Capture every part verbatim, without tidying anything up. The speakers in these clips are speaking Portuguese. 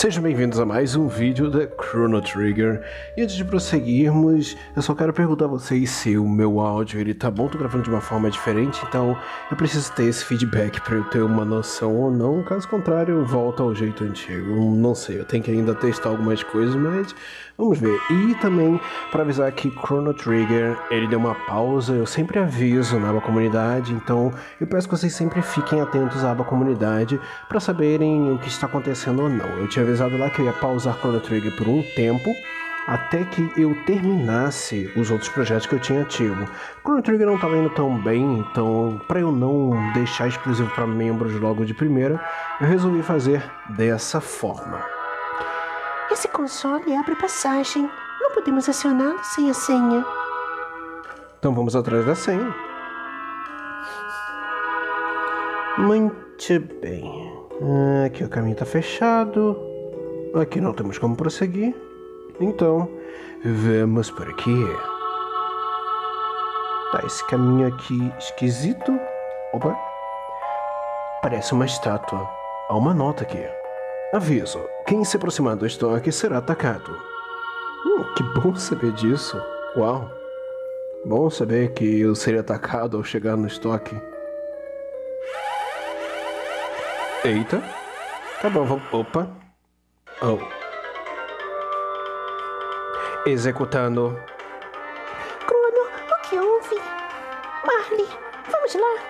Sejam bem-vindos a mais um vídeo da Chrono Trigger. E antes de prosseguirmos, eu só quero perguntar a vocês se o meu áudio ele tá bom. Tô gravando de uma forma diferente, então eu preciso ter esse feedback para eu ter uma noção ou não. Caso contrário, eu volto ao jeito antigo. Não sei, eu tenho que ainda testar algumas coisas, mas vamos ver. E também para avisar que Chrono Trigger ele deu uma pausa. Eu sempre aviso na aba comunidade, então eu peço que vocês sempre fiquem atentos à aba comunidade para saberem o que está acontecendo ou não. Eu tinha avisado lá que eu ia pausar Chrono Trigger por um tempo, até que eu terminasse os outros projetos que eu tinha ativo. Chrono Trigger não estava indo tão bem, então para eu não deixar exclusivo para membros logo de primeira, eu resolvi fazer dessa forma. Esse console abre passagem, não podemos acioná-lo sem a senha. Então vamos atrás da senha. Muito bem. Aqui o caminho está fechado. Aqui não temos como prosseguir. Então, vamos por aqui. Tá, esse caminho aqui esquisito. Opa! Parece uma estátua. Há uma nota aqui. Aviso: quem se aproximar do estoque será atacado. Hum, que bom saber disso. Uau! Bom saber que eu seria atacado ao chegar no estoque. Eita, tá bom, vamos... Opa. Oh. Executando. Chrono, o que houve? Marley, vamos lá.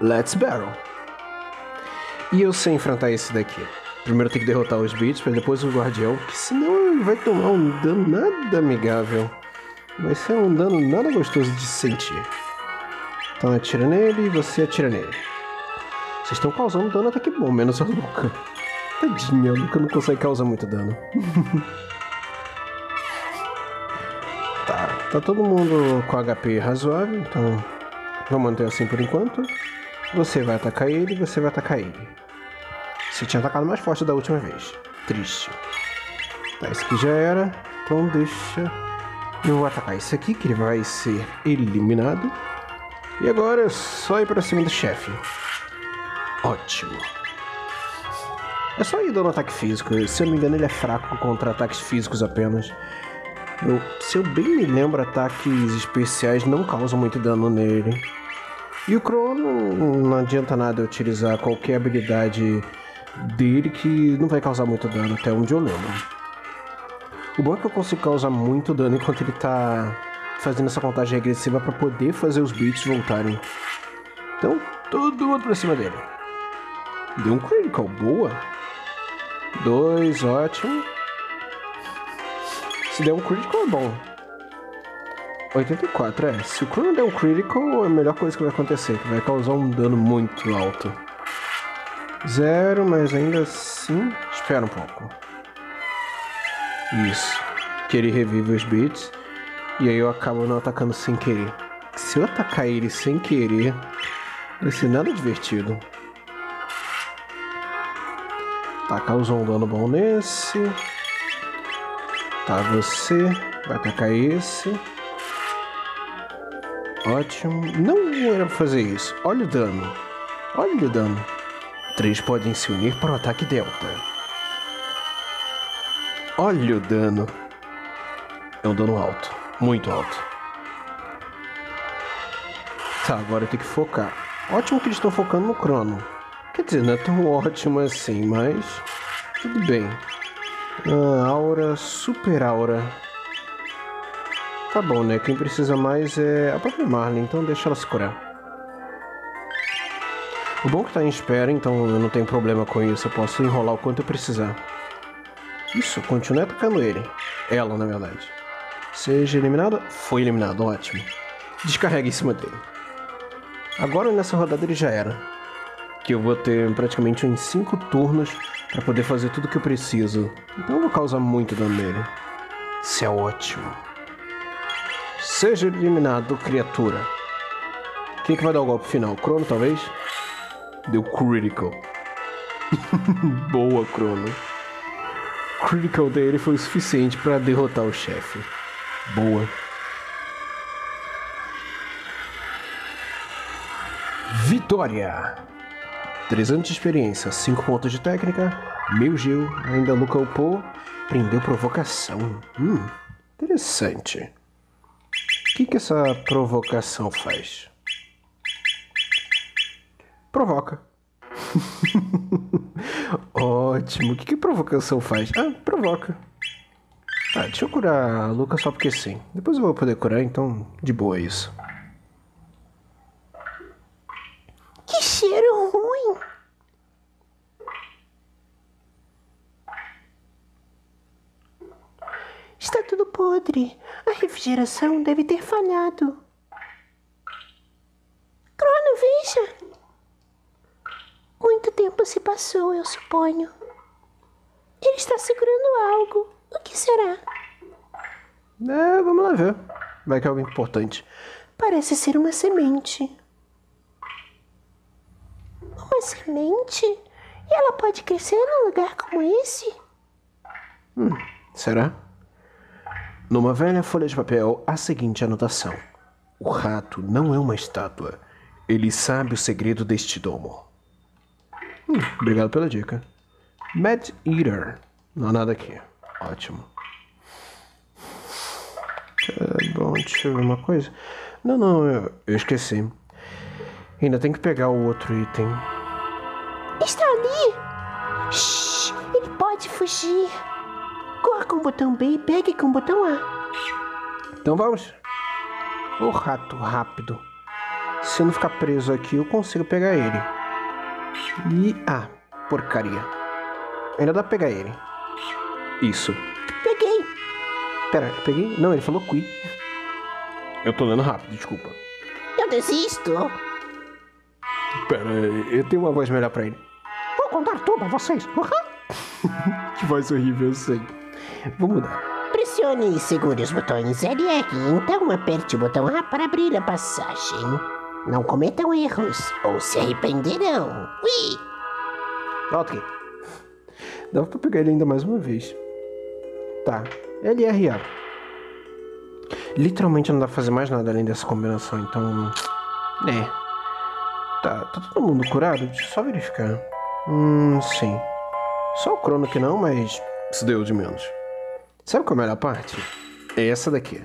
Let's battle. E eu sei enfrentar esse daqui. Primeiro tem que derrotar os beats, para depois o guardião, que senão ele vai tomar um dano nada amigável. Vai ser um dano nada gostoso de sentir. Então atira nele e você atira nele. Vocês estão causando dano até que bom, menos a Luca. Tadinha, a Luca não consegue causar muito dano. Tá, tá todo mundo com H P razoável, então vou manter assim por enquanto. Você vai atacar ele, você vai atacar ele. Você tinha atacado mais forte da última vez. Triste. Tá, esse aqui já era, então deixa. Eu vou atacar esse aqui, que ele vai ser eliminado. E agora é só ir pra cima do chefe. Ótimo. É só ir dando ataque físico. Se eu não me engano, ele é fraco contra ataques físicos apenas. Eu, se eu bem me lembro, ataques especiais não causam muito dano nele. E o Chrono, não adianta nada eu utilizar qualquer habilidade dele que não vai causar muito dano, até onde eu lembro. O bom é que eu consigo causar muito dano enquanto ele tá fazendo essa contagem regressiva para poder fazer os beats voltarem. Então, todo mundo pra cima dele. Deu um critical, boa. Dois, ótimo. Se der um critical é bom. oitenta e quatro, é. Se o Chrono der um critical, é a melhor coisa que vai acontecer, que vai causar um dano muito alto. Zero, mas ainda assim... Espera um pouco. Isso. Que ele revive os beats. E aí eu acabo não atacando sem querer. Se eu atacar ele sem querer, não vai ser nada divertido. Tá, causou um dano bom nesse. Tá, você vai atacar esse. Ótimo. Não era pra fazer isso. Olha o dano. Olha o dano. Três podem se unir para o ataque delta. Olha o dano. É um dano alto. Muito alto. Tá, agora eu tenho que focar. Ótimo que eles estão focando no Chrono. Quer dizer, não é tão ótimo assim, mas tudo bem. Ah, aura, super aura. Tá bom, né? Quem precisa mais é a própria Marley, então deixa ela se curar. O bom é que tá em espera, então eu não tenho problema com isso. Eu posso enrolar o quanto eu precisar. Isso, continue atacando ele. Ela, na verdade. Seja eliminada? Foi eliminado, ótimo. Descarrega em cima dele. Agora nessa rodada ele já era. Que eu vou ter praticamente uns cinco turnos para poder fazer tudo que eu preciso. Então eu vou causar muito dano nele. Isso é ótimo. Seja eliminado, criatura. Quem que vai dar o golpe final? Chrono, talvez? Deu critical. Boa, Chrono. O critical dele foi o suficiente para derrotar o chefe. Boa. Vitória! trezentos de experiência, cinco pontos de técnica. Meu Gil ainda nunca upou. Prendeu provocação. Hum, interessante. O que que essa provocação faz? Provoca. Ótimo. O que que provocação faz? Ah, provoca. Ah, deixa eu curar a Luca só porque sim. Depois eu vou poder curar, então de boa isso. Que cheiro ruim! Está tudo podre. A refrigeração deve ter falhado. Crono, veja! Muito tempo se passou, eu suponho. Ele está segurando algo. O que será? É, vamos lá ver. Vai que é algo importante. Parece ser uma semente. Uma semente? E ela pode crescer num lugar como esse? Hum, será? Numa velha folha de papel, a seguinte anotação. O rato não é uma estátua. Ele sabe o segredo deste domo. Hum, obrigado pela dica. Mad Eater. Não há nada aqui. Ótimo. É, bom, deixa eu ver uma coisa. Não, não, eu, eu esqueci. Ainda tem que pegar o outro item. Está ali! Shhh, ele pode fugir. Corra com o botão B e pegue com o botão A. Então vamos. Ô rato rápido. Se eu não ficar preso aqui, eu consigo pegar ele. E... ah, porcaria. Ainda dá pra pegar ele. Isso. Peguei. Pera, peguei? Não, ele falou qui. Eu tô lendo rápido, desculpa. Eu desisto. Pera, eu tenho uma voz melhor pra ele. Vou contar tudo a vocês. Uhum. Que voz horrível, eu sei. Vou mudar. Pressione e segure os botões L e R. Então aperte o botão A para abrir a passagem. Não cometam erros ou se arrependerão. Ui! Ok. Dá pra pegar ele ainda mais uma vez. Tá, L R A. Literalmente não dá pra fazer mais nada além dessa combinação, então... é. Tá, tá todo mundo curado? Deixa eu só verificar. Hum, sim. Só o Crono que não, mas isso deu de menos. Sabe qual é a melhor parte? É essa daqui.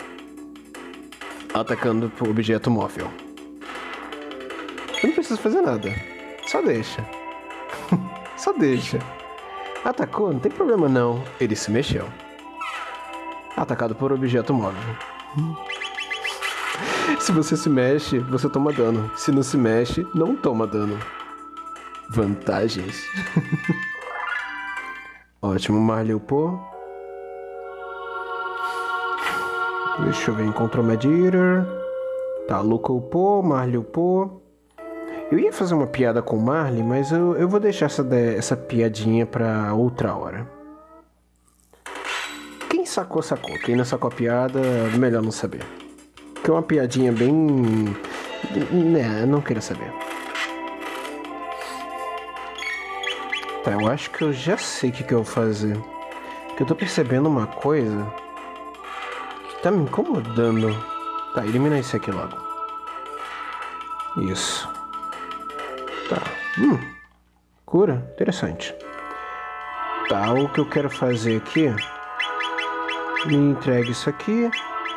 Atacando o objeto móvel. Eu não preciso fazer nada. Só deixa. Só deixa. Atacou? Não tem problema não. Ele se mexeu. Atacado por objeto móvel. Se você se mexe, você toma dano. Se não se mexe, não toma dano. Vantagens. Ótimo, Marleupô. Deixa eu ver, encontrou Mediter. Tá, Lucaupô, Marleupô. Eu ia fazer uma piada com o Marley, mas eu, eu vou deixar essa, de, essa piadinha pra outra hora. Quem sacou, sacou. Quem não sacou a piada, melhor não saber. Que é uma piadinha bem... né, não queria saber. Tá, eu acho que eu já sei o que, que eu vou fazer. Porque eu tô percebendo uma coisa que tá me incomodando. Tá, elimina isso aqui logo. Isso. Tá. Hum. Cura. Interessante. Tá, o que eu quero fazer aqui... me entregue isso aqui,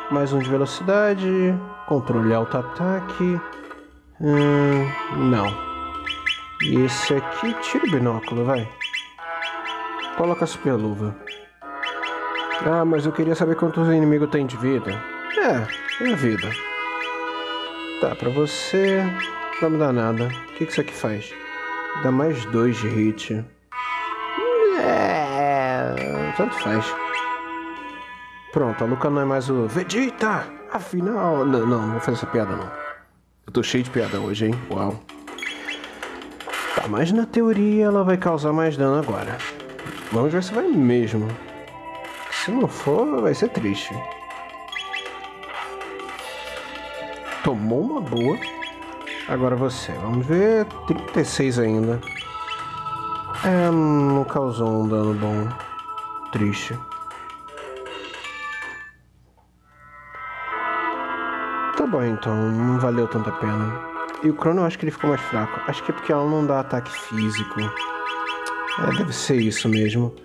mais um de velocidade, controle auto-ataque, hum, não. E esse aqui, tira o binóculo, vai. Coloca a super luva. Ah, mas eu queria saber quantos inimigos tem de vida. É, é vida. Tá, pra você, não me dá nada. O que, que isso aqui faz? Dá mais dois de hit. É, tanto faz. Pronto, a Luca não é mais o Vegeta, afinal... Não, não, não vou fazer essa piada não. Eu tô cheio de piada hoje, hein? Uau. Tá, mas na teoria ela vai causar mais dano agora. Vamos ver se vai mesmo. Se não for, vai ser triste. Tomou uma boa. Agora você, vamos ver... trinta e seis ainda. É, não causou um dano bom. Triste. Bom, então, não valeu tanto a pena. E o Crono, eu acho que ele ficou mais fraco. Acho que é porque ela não dá ataque físico. É, deve ser isso mesmo.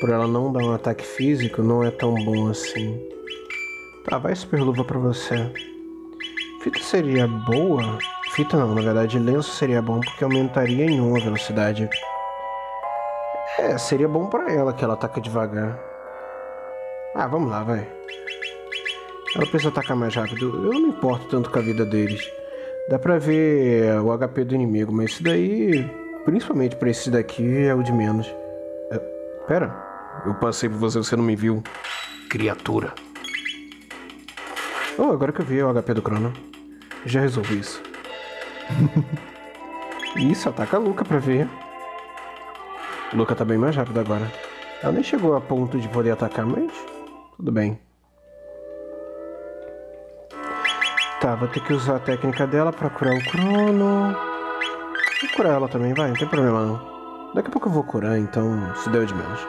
Por ela não dar um ataque físico, não é tão bom assim. Tá, vai super luva pra você. Fita seria boa? Fita não, na verdade lenço seria bom porque aumentaria em um a velocidade. É, seria bom pra ela que ela ataca devagar. Ah, vamos lá, vai. Ela precisa atacar mais rápido. Eu não me importo tanto com a vida deles. Dá pra ver o H P do inimigo, mas isso daí, principalmente pra esse daqui, é o de menos. É, pera, eu passei por você, você não me viu. Criatura. Oh, agora que eu vi o H P do Chrono. Já resolvi isso. Isso, ataca a Luca pra ver. Luca tá bem mais rápido agora. Ela nem chegou a ponto de poder atacar, mas tudo bem. Tá, vou ter que usar a técnica dela pra curar o Chrono. Vou curar ela também, vai, não tem problema não. Daqui a pouco eu vou curar, então se deu de menos.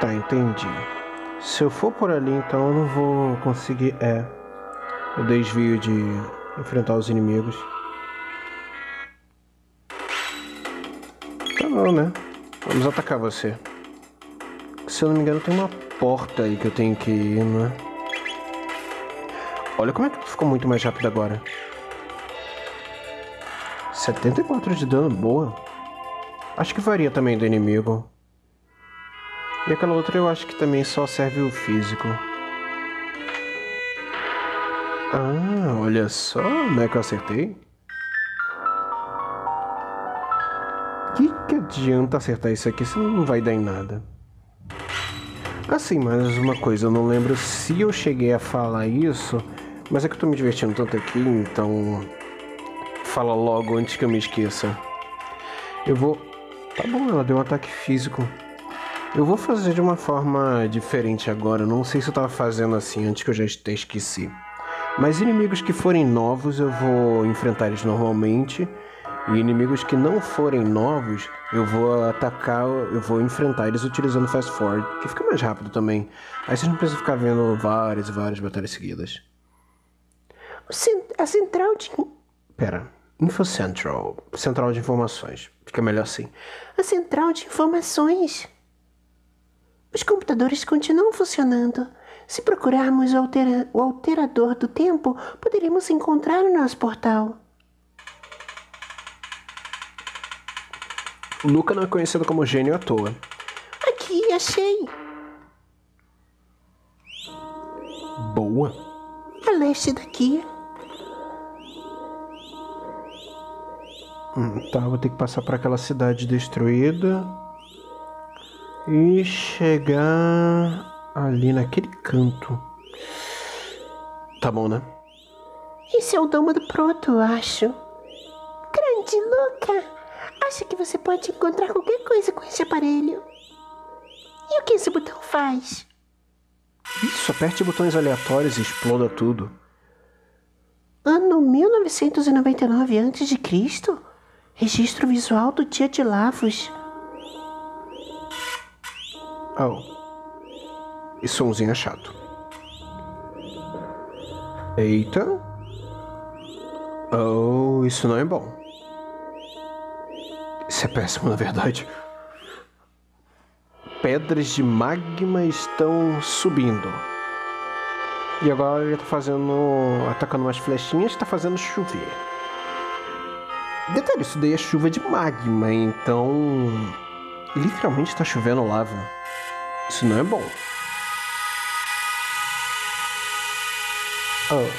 Tá, entendi. Se eu for por ali, então eu não vou conseguir... É, eu desvio de enfrentar os inimigos. Tá bom, né? Vamos atacar você. Se eu não me engano, tem uma porta aí que eu tenho que ir, né? Olha como é que ficou muito mais rápido agora. setenta e quatro de dano, boa. Acho que varia também do inimigo. E aquela outra eu acho que também só serve o físico. Ah, olha só, não é que eu acertei? Que que adianta acertar isso aqui se não vai dar em nada? Ah, sim, mais uma coisa, eu não lembro se eu cheguei a falar isso, mas é que eu tô me divertindo tanto aqui, então fala logo antes que eu me esqueça. Eu vou... Tá bom, ela deu um ataque físico. Eu vou fazer de uma forma diferente agora, não sei se eu tava fazendo assim antes que eu já esqueci. Mas inimigos que forem novos eu vou enfrentar eles normalmente, e inimigos que não forem novos, eu vou atacar, eu vou enfrentar eles utilizando Fast Forward, que fica mais rápido também. Aí vocês não precisam ficar vendo várias e várias batalhas seguidas. A central de... Pera, Info Central, central de informações, fica melhor assim. A central de informações. Os computadores continuam funcionando. Se procurarmos o, altera... o alterador do tempo, poderemos encontrar o nosso portal. Luca não é conhecido como gênio à toa. Aqui, achei! Boa! A leste daqui. Hum, tá, vou ter que passar para aquela cidade destruída. E chegar ali naquele canto. Tá bom, né? Esse é o domo do Proto, acho. Grande, Luca! Acha que você pode encontrar qualquer coisa com esse aparelho? E o que esse botão faz? Isso, aperte botões aleatórios e exploda tudo. Ano mil novecentos e noventa e nove antes de Cristo? Registro visual do dia de Lavos. Oh. Esse somzinho é chato. Eita. Oh, isso não é bom. Isso é péssimo, na verdade. Pedras de magma estão subindo. E agora ele tá fazendo... atacando umas flechinhas, tá fazendo chover. Detalhe, isso daí é chuva de magma, então... literalmente tá chovendo lava. Isso não é bom. Oh.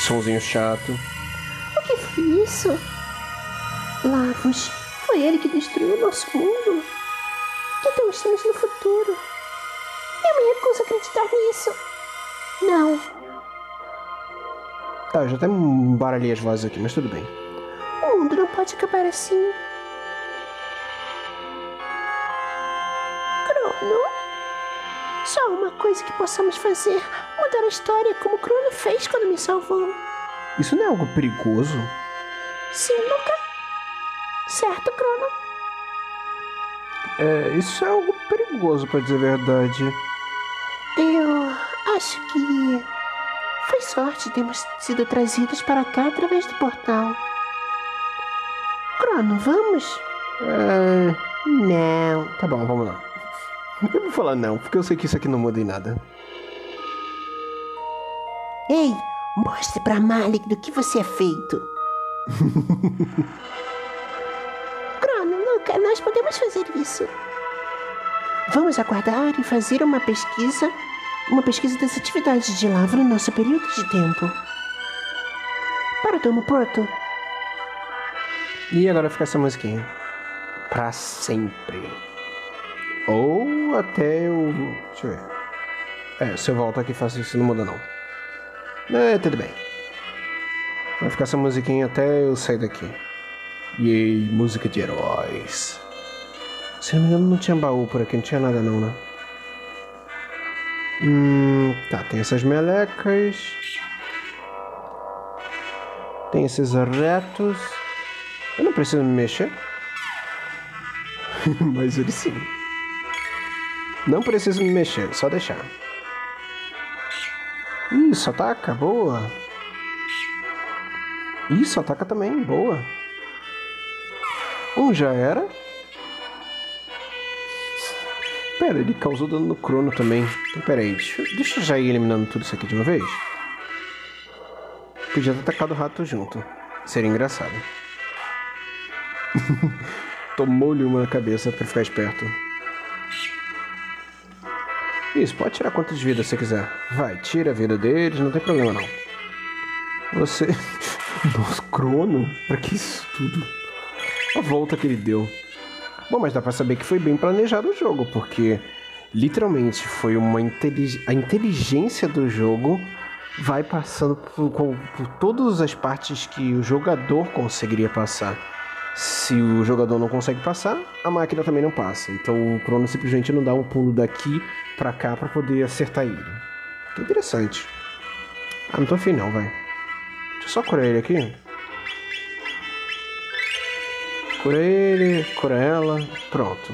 Sonzinho chato. Isso? Lavos, foi ele que destruiu o nosso mundo? Então estamos no futuro. Eu me recuso a acreditar nisso. Não. Tá, eu já até embaralhei as vozes aqui, mas tudo bem. O mundo não pode acabar assim. Chrono? Só uma coisa que possamos fazer: mudar a história como Chrono fez quando me salvou. Isso não é algo perigoso? Sim, Luca. Certo, Chrono. É, isso é algo perigoso, pra dizer a verdade. Eu acho que Foi sorte termos sido trazidos para cá através do portal. Crono, vamos? Uh, não. Tá bom, vamos lá. Eu vou falar não, porque eu sei que isso aqui não muda em nada. Ei, mostre pra Malik do que você é feito. Crono, nunca nós podemos fazer isso. Vamos aguardar e fazer uma pesquisa... Uma pesquisa das atividades de lava no nosso período de tempo. Para, Domo Porto. E agora fica essa musiquinha. Pra sempre. Ou até eu... Deixa eu ver. É, se eu volto aqui e faço isso, não muda não. É, tudo bem. Vai ficar essa musiquinha até eu sair daqui. Yay, música de heróis. Se não me engano, não tinha baú por aqui, não tinha nada não, né? Hum, tá, tem essas melecas. Tem esses retos. Eu não preciso me mexer. Mas ele sim. Não preciso me mexer, só deixar. Isso, ataca, boa. Isso, ataca também, boa. Um já era. Pera, ele causou dano no Crono também. Então, pera aí, deixa, deixa eu já ir eliminando tudo isso aqui de uma vez. Podia ter atacado o rato junto. Seria engraçado. Tomou-lhe uma na cabeça pra ficar esperto. Isso, pode tirar quantas vidas você quiser. Vai, tira a vida deles, não tem problema não. Você... Nossa, Crono? Pra que isso tudo? A volta que ele deu. Bom, mas dá pra saber que foi bem planejado o jogo, porque literalmente foi uma intelig... a inteligência do jogo vai passando por, por todas as partes que o jogador conseguiria passar. Se o jogador não consegue passar, a máquina também não passa. Então o Crono simplesmente não dá um pulo daqui pra cá pra poder acertar ele. Que interessante. Ah, não tô afim não, vai. Deixa eu só curar ele aqui. Cura ele, cura ela, pronto.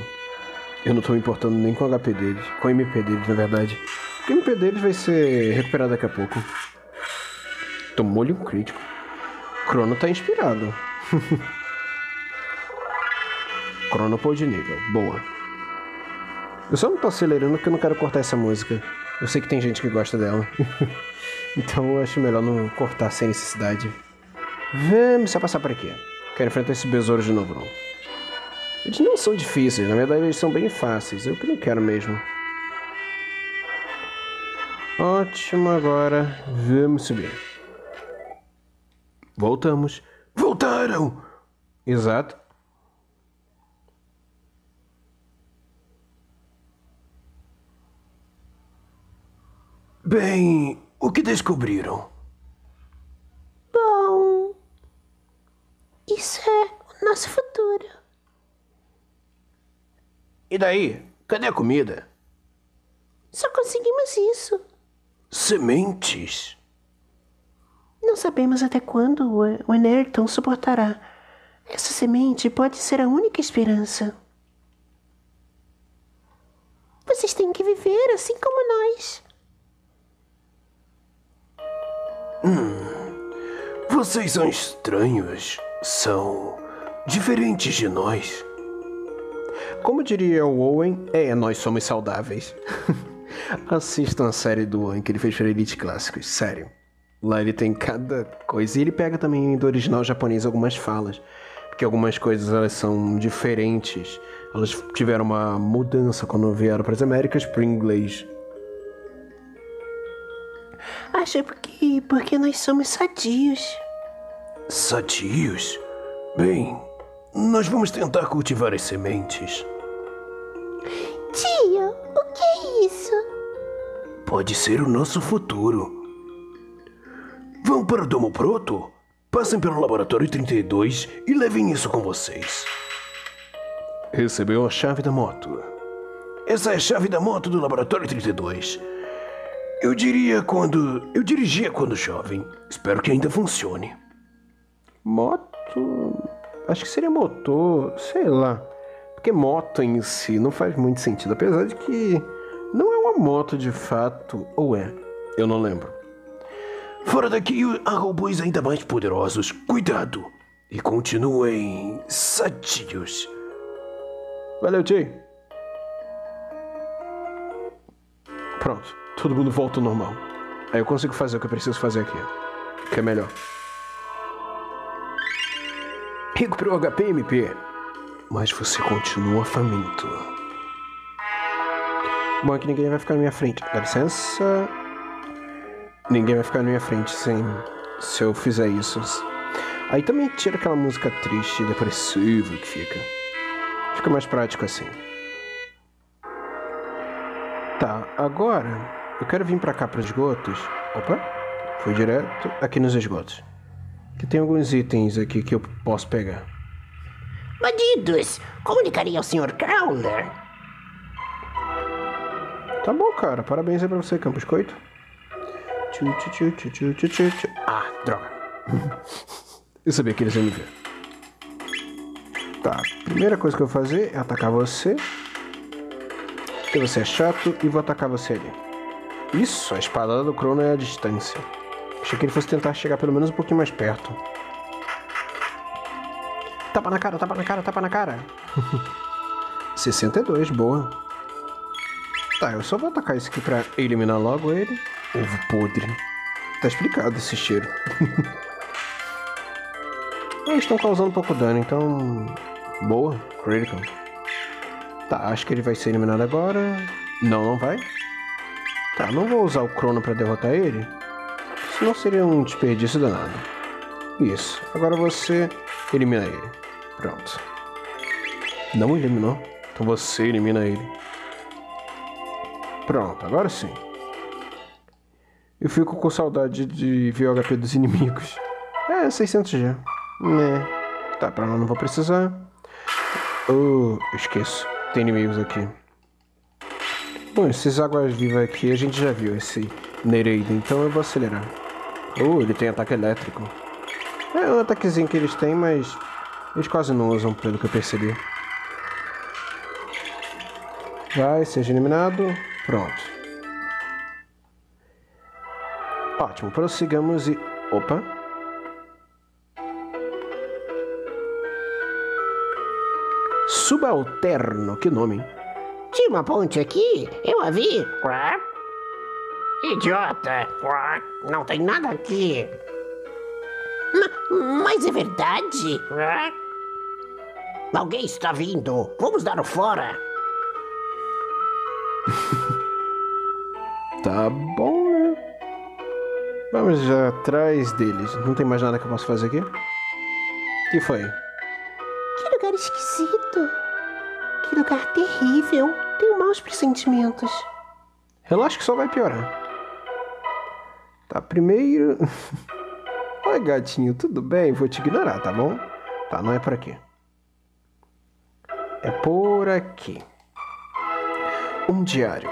Eu não tô me importando nem com o H P deles, com o M P deles, na verdade. O M P deles vai ser recuperado daqui a pouco. Tomou-lhe um crítico. Crono tá inspirado. Crono pôr de nível, boa. Eu só não tô acelerando porque eu não quero cortar essa música. Eu sei que tem gente que gosta dela. Então eu acho melhor não cortar sem necessidade. Vamos só passar por aqui. Quero enfrentar esse besouro de novo, não. Eles não são difíceis, na verdade eles são bem fáceis. Eu que não quero mesmo. Ótimo, agora vamos subir. Voltamos. Voltaram! Exato. Bem, o que descobriram? Isso é o nosso futuro. E daí? Cadê a comida? Só conseguimos isso. Sementes? Não sabemos até quando o Enerton suportará. Essa semente pode ser a única esperança. Vocês têm que viver assim como nós. Hum, vocês são estranhos. São diferentes de nós. Como diria o Owen, é, nós somos saudáveis. Assistam a série do Owen que ele fez para Elite Clássicos, sério. Lá ele tem cada coisa. E ele pega também do original japonês algumas falas. Porque algumas coisas elas são diferentes. Elas tiveram uma mudança quando vieram para as Américas para o inglês. Acho que porque nós somos sadios. Sadios? Bem, nós vamos tentar cultivar as sementes. Tio, o que é isso? Pode ser o nosso futuro. Vão para o Domo Proto? Passem pelo Laboratório trinta e dois e levem isso com vocês. Recebeu a chave da moto. Essa é a chave da moto do Laboratório trinta e dois. Eu diria quando... Eu dirigia quando jovem. Espero que ainda funcione. Moto... Acho que seria motor, sei lá. Porque moto em si não faz muito sentido. Apesar de que não é uma moto de fato, ou é? Eu não lembro. Fora daqui há robôs ainda mais poderosos. Cuidado! E continuem sadios. Valeu, Jay. Pronto. Todo mundo volta ao normal. Aí eu consigo fazer o que eu preciso fazer aqui. Que é melhor. Recuperou H P, M P. Mas você continua faminto. Bom, é que ninguém vai ficar na minha frente. Dá licença. Ninguém vai ficar na minha frente sem... se eu fizer isso. Aí também tira aquela música triste e depressiva que fica. Fica mais prático assim. Tá, agora eu quero vir pra cá pros esgotos. Opa, fui direto aqui nos esgotos. Que tem alguns itens aqui que eu posso pegar. Bandidos, comunicaria ao senhor Crowler. Tá bom, cara. Parabéns aí pra você, Campos Coito. Ah, droga. Eu sabia que eles iam me ver. Tá, primeira coisa que eu vou fazer é atacar você. Porque você é chato e vou atacar você ali. Isso, a espadada do Crono é a distância. Achei que ele fosse tentar chegar pelo menos um pouquinho mais perto. Tapa na cara, tapa na cara, tapa na cara. sessenta e dois, boa. Tá, eu só vou atacar esse aqui pra eliminar logo ele. Ovo podre. Tá explicado esse cheiro. Eles estão causando pouco dano, então... Boa, critical. Tá, acho que ele vai ser eliminado agora. Não, não vai. Tá, não vou usar o Crono pra derrotar ele. Senão seria um desperdício danado. Isso, agora você elimina ele. Pronto. Não eliminou. Então você elimina ele. Pronto, agora sim. Eu fico com saudade de ver o H P dos inimigos. É, seiscentos G. É. Tá, pra lá não vou precisar. Oh, esqueço. Tem inimigos aqui. Bom, esses águas-vivas aqui a gente já viu, esse Nereida. Então eu vou acelerar. Oh, ele tem ataque elétrico. É um ataquezinho que eles têm, mas... eles quase não usam, pelo que eu percebi. Vai, seja eliminado. Pronto. Ótimo, prossigamos e... Opa! Subalterno, que nome, hein? Tinha uma ponte aqui, eu a vi. Quá? Idiota! Quá? Não tem nada aqui. Ma mas é verdade? Quá? Alguém está vindo, vamos dar o fora. Tá bom, né? Vamos já atrás deles. Não tem mais nada que eu possa fazer aqui? O que foi? Que lugar esquisito. Que lugar terrível. Tenho maus pressentimentos. Relaxa que só vai piorar. Tá, primeiro... Oi, gatinho, tudo bem? Vou te ignorar, tá bom? Tá, não é por aqui. É por aqui. Um diário.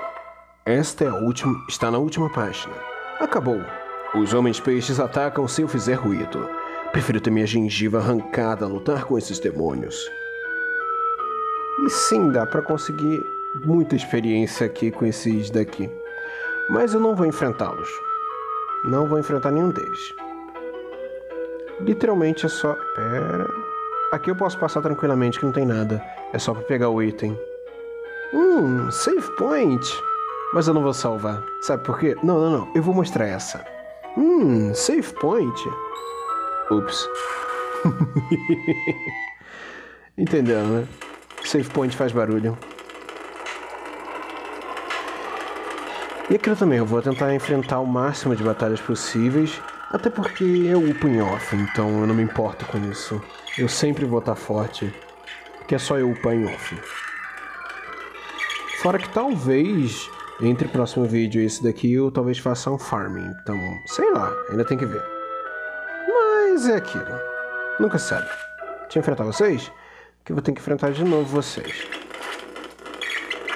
Esta é a última... está na última página. Acabou. Os homens-peixes atacam se eu fizer ruído. Prefiro ter minha gengiva arrancada a lutar com esses demônios. E sim, dá pra conseguir muita experiência aqui com esses daqui. Mas eu não vou enfrentá-los. Não vou enfrentar nenhum deles. Literalmente é só... Pera... Aqui eu posso passar tranquilamente que não tem nada. É só pra pegar o item. Hum, save point. Mas eu não vou salvar. Sabe por quê? Não, não, não. Eu vou mostrar essa. Hum, save point. Ups. Entendeu, né? Save point faz barulho. E aquilo também, eu vou tentar enfrentar o máximo de batalhas possíveis. Até porque eu upo em off, então eu não me importo com isso. Eu sempre vou estar forte. Porque é só eu upar em off. Fora que talvez... entre o próximo vídeo e esse daqui, eu talvez faça um farming. Então, sei lá, ainda tem que ver. Mas é aquilo. Nunca sabe. Deixa eu enfrentar vocês, que eu vou ter que enfrentar de novo vocês.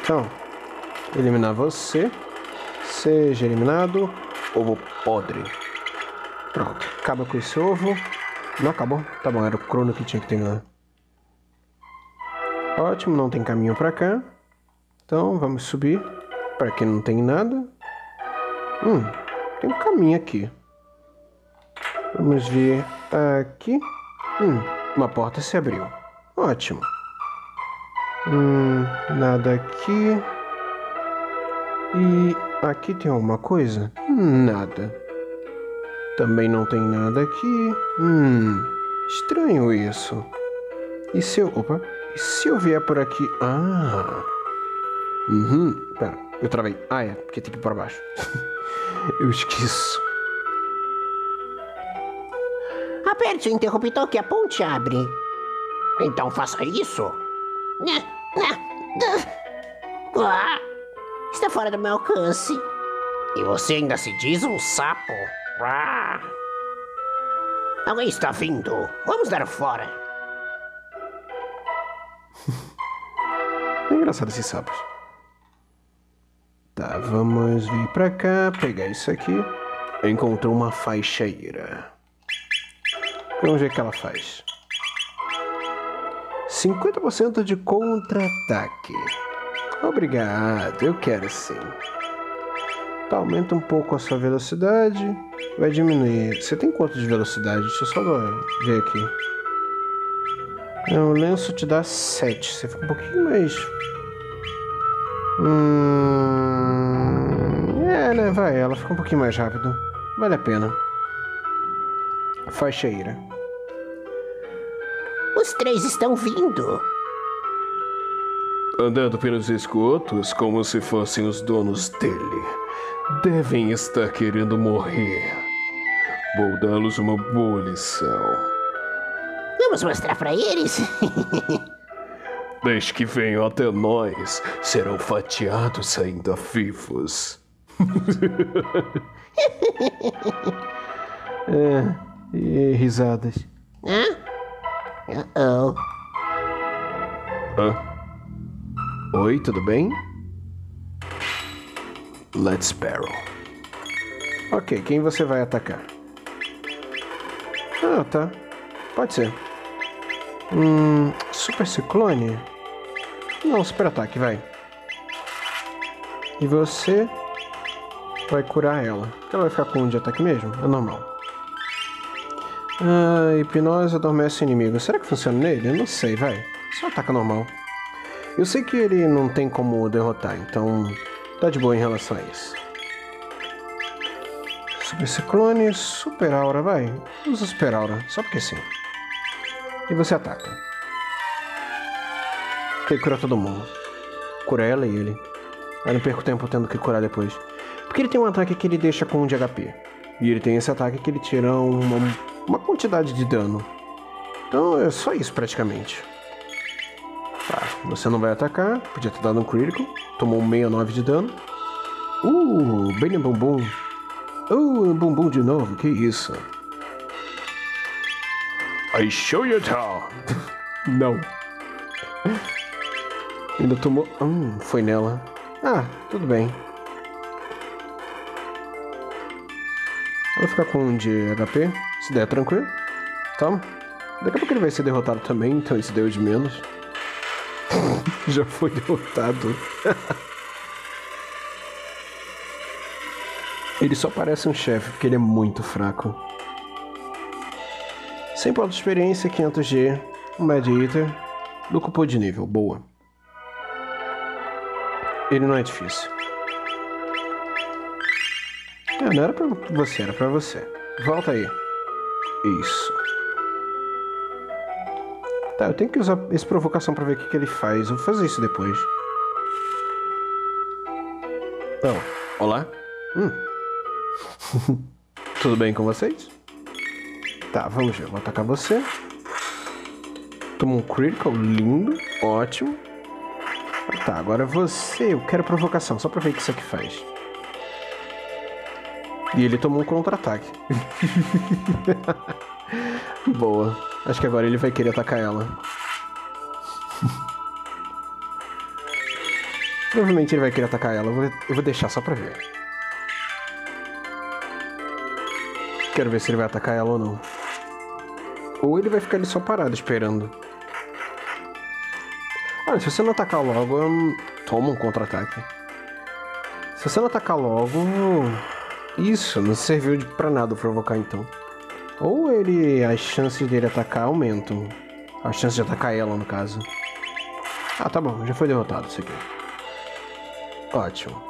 Então, eliminar você. Seja eliminado. Ovo podre. Pronto, acaba com esse ovo. Não acabou? Tá bom, era o Crono que tinha que ter lá. Ótimo, não tem caminho pra cá. Então, vamos subir. Para quem não tem nada. Hum, tem um caminho aqui. Vamos ver aqui. Hum, uma porta se abriu. Ótimo. Hum, nada aqui. E aqui tem alguma coisa? Nada. Também não tem nada aqui. Hum, estranho isso. E se eu... Opa. E se eu vier por aqui... Ah. Uhum. Pera, eu travei. Ah, é. Porque tem que ir para baixo. Eu esqueço. Aperte o interruptor que a ponte abre. Então faça isso. Ah. Está fora do meu alcance. E você ainda se diz um sapo. Ah. Alguém está vindo. Vamos dar fora. É engraçado esses sapos. Tá, vamos vir pra cá. Pegar isso aqui. Eu encontrei uma faixeira. Vamos ver o que ela faz. cinquenta por cento de contra-ataque. Obrigado, eu quero sim. Tá, aumenta um pouco a sua velocidade. Vai diminuir. Você tem quanto de velocidade? Deixa eu só ver aqui. Não, o lenço te dá sete. Você fica um pouquinho mais... Hum... É, né? Vai, ela fica um pouquinho mais rápido. Vale a pena. Faixeira. Os três estão vindo. Andando pelos esgotos como se fossem os donos dele. Devem estar querendo morrer. Vou dá-los uma boa lição. Vamos mostrar pra eles? Desde que venham até nós, serão fatiados ainda vivos. É, e risadas. Hã? Uh-oh. Hã? Oi, tudo bem? Let's Sparrow. Ok, quem você vai atacar? Ah, tá. Pode ser. Hum, super ciclone? Não, super ataque, vai. E você vai curar ela. Ela vai ficar com um de ataque mesmo? É normal. Ah, hipnose adormece o inimigo. Será que funciona nele? Eu não sei, vai. Só ataca normal. Eu sei que ele não tem como derrotar, então tá de boa em relação a isso. Super ciclone, super aura, vai. Usa super aura, só porque sim. E você ataca. Tem que curar todo mundo. Cura ela e ele. Eu não perco tempo tendo que curar depois. Porque ele tem um ataque que ele deixa com um de H P. E ele tem esse ataque que ele tira uma, uma quantidade de dano. Então é só isso praticamente. Tá, você não vai atacar, podia ter dado um crítico, tomou sessenta e nove de dano. Uh, bem no bumbum. Uh, no bumbum de novo, que isso. I show you how. Não. Ainda tomou... Hum, foi nela. Ah, tudo bem. Ela fica com um de H P, se der tranquilo. Toma. Daqui a pouco ele vai ser derrotado também, então isso deu de menos. Já foi derrotado. Ele só parece um chefe, porque ele é muito fraco. cem pontos de experiência, quinhentos G, um Mediator, lucupou de nível, boa. Ele não é difícil. Ah, não era pra você, era pra você. Volta aí. Isso. Tá, eu tenho que usar essa provocação pra ver o que, que ele faz. Eu vou fazer isso depois. Oh, olá. Hum. Tudo bem com vocês? Tá, vamos ver. Eu vou atacar você. Toma um critical lindo. Ótimo. Tá, agora você. Eu quero provocação. Só pra ver o que isso aqui faz. E ele tomou um contra-ataque. Boa. Acho que agora ele vai querer atacar ela. Provavelmente ele vai querer atacar ela. Eu vou deixar só pra ver. Quero ver se ele vai atacar ela ou não. Ou ele vai ficar ali só parado, esperando. Olha, se você não atacar logo... Toma um contra-ataque. Se você não atacar logo... Isso, não serviu pra nada provocar então. Ou ele... as chances dele atacar aumentam. As chances de atacar ela, no caso. Ah, tá bom. Já foi derrotado isso aqui. Ótimo.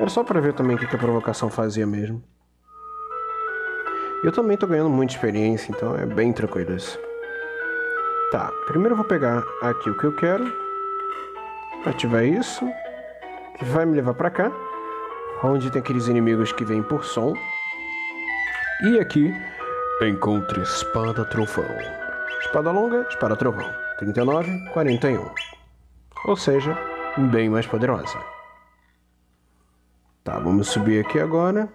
Era só pra ver também o que a provocação fazia mesmo. Eu também tô ganhando muita experiência, então é bem tranquilo isso. Tá, primeiro eu vou pegar aqui o que eu quero. Ativar isso. Que vai me levar pra cá. Onde tem aqueles inimigos que vêm por som. E aqui, encontre espada trovão. Espada longa, espada trovão. trinta e nove, quarenta e um. Ou seja, bem mais poderosa. Tá, vamos subir aqui agora.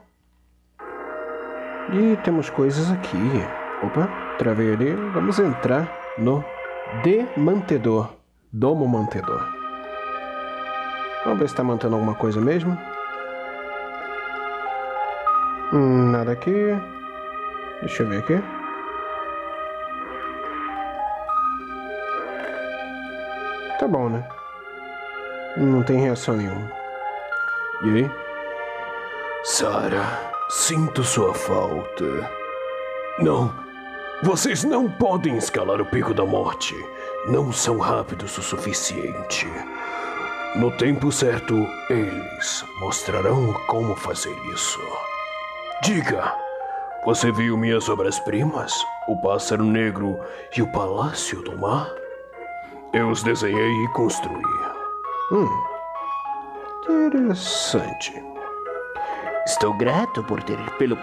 E temos coisas aqui. Opa, travei ali. Vamos entrar no Demantedor. Domo Mantedor. Vamos ver se tá mantendo alguma coisa mesmo. Hum, nada aqui. Deixa eu ver aqui. Tá bom, né? Não tem reação nenhuma. E aí? Sarah... sinto sua falta. Não. Vocês não podem escalar o Pico da Morte. Não são rápidos o suficiente. No tempo certo, eles mostrarão como fazer isso. Diga, você viu minhas obras-primas? O Pássaro Negro e o Palácio do Mar? Eu os desenhei e construí. Hum. Interessante. Estou grato por ter pelo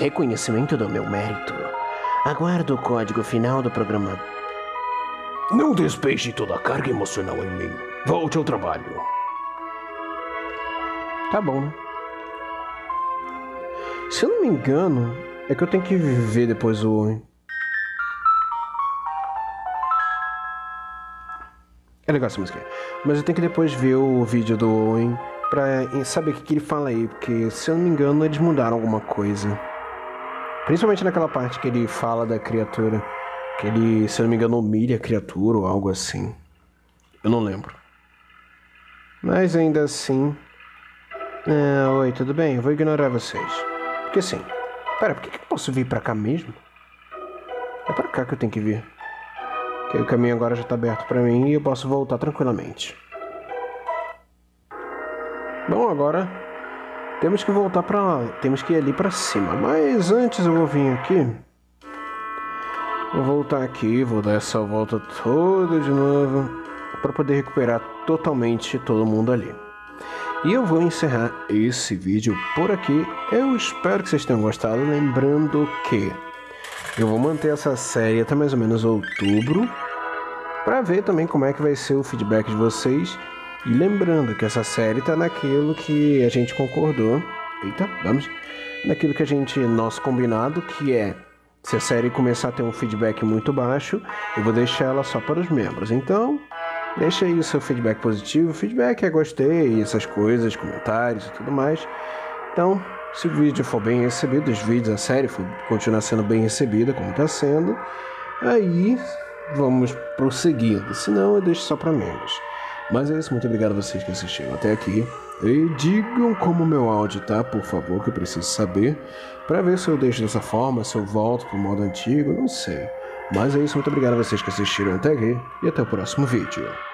reconhecimento do meu mérito. Aguardo o código final do programa. Não despeje toda a carga emocional em mim. Volte ao trabalho. Tá bom, né? Se eu não me engano, é que eu tenho que ver depois o Owen. É legal essa música. Mas eu tenho que depois ver o vídeo do Owen. Pra saber o que ele fala aí, porque se eu não me engano eles mudaram alguma coisa. Principalmente naquela parte que ele fala da criatura, que ele, se eu não me engano, humilha a criatura ou algo assim. Eu não lembro. Mas ainda assim... Ah, oi, tudo bem? Eu vou ignorar vocês. Porque assim... Pera, por que eu posso vir pra cá mesmo? É pra cá que eu tenho que vir. Porque o caminho agora já tá aberto pra mim e eu posso voltar tranquilamente. Bom, agora temos que voltar pra lá, temos que ir ali pra cima, mas antes eu vou vir aqui, vou voltar aqui, vou dar essa volta toda de novo, pra poder recuperar totalmente todo mundo ali. E eu vou encerrar esse vídeo por aqui, eu espero que vocês tenham gostado, lembrando que eu vou manter essa série até mais ou menos outubro, pra ver também como é que vai ser o feedback de vocês. E lembrando que essa série tá naquilo que a gente concordou, eita, vamos, naquilo que a gente, nosso combinado, que é, se a série começar a ter um feedback muito baixo, eu vou deixar ela só para os membros. Então, deixa aí o seu feedback positivo, feedback é gostei, essas coisas, comentários e tudo mais. Então, se o vídeo for bem recebido, os vídeos, a série for, continuar sendo bem recebida, como tá sendo, aí vamos prosseguindo, senão eu deixo só para membros. Mas é isso, muito obrigado a vocês que assistiram até aqui. E digam como meu áudio tá, por favor, que eu preciso saber. Pra ver se eu deixo dessa forma, se eu volto pro modo antigo, não sei. Mas é isso, muito obrigado a vocês que assistiram até aqui. E até o próximo vídeo.